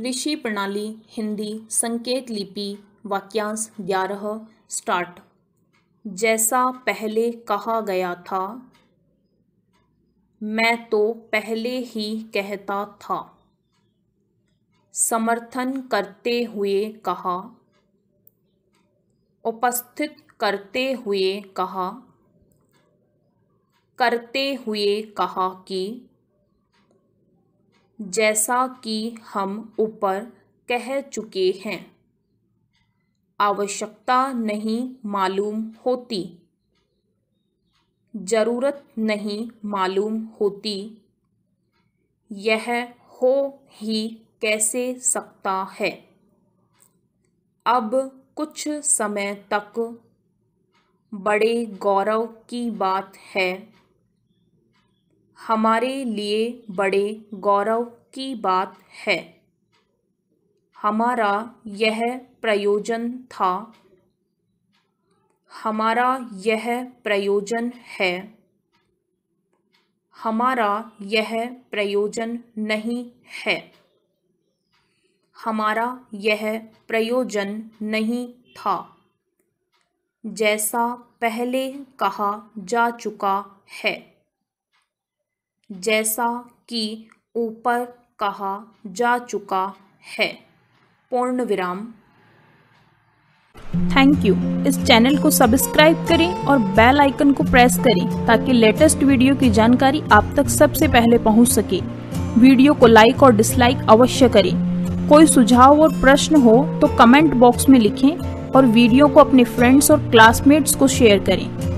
ऋषि प्रणाली हिंदी संकेत लिपि वाक्यांश 11 स्टार्ट। जैसा पहले कहा गया था, मैं तो पहले ही कहता था। समर्थन करते हुए कहा, उपस्थित करते हुए कहा, करते हुए कहा कि जैसा कि हम ऊपर कह चुके हैं, आवश्यकता नहीं मालूम होती, ज़रूरत नहीं मालूम होती, यह हो ही कैसे सकता है। अब कुछ समय तक बड़े गौरव की बात है, हमारे लिए बड़े गौरव की बात है। हमारा यह प्रयोजन था, हमारा यह प्रयोजन है, हमारा यह प्रयोजन नहीं है, हमारा यह प्रयोजन नहीं था। जैसा पहले कहा जा चुका है, जैसा कि ऊपर कहा जा चुका है। पूर्ण विराम। Thank you. इस चैनल को सब्सक्राइब करें और बेल आइकन को प्रेस करें ताकि लेटेस्ट वीडियो की जानकारी आप तक सबसे पहले पहुंच सके। वीडियो को लाइक और डिसलाइक अवश्य करें। कोई सुझाव और प्रश्न हो तो कमेंट बॉक्स में लिखें और वीडियो को अपने फ्रेंड्स और क्लासमेट्स को शेयर करें।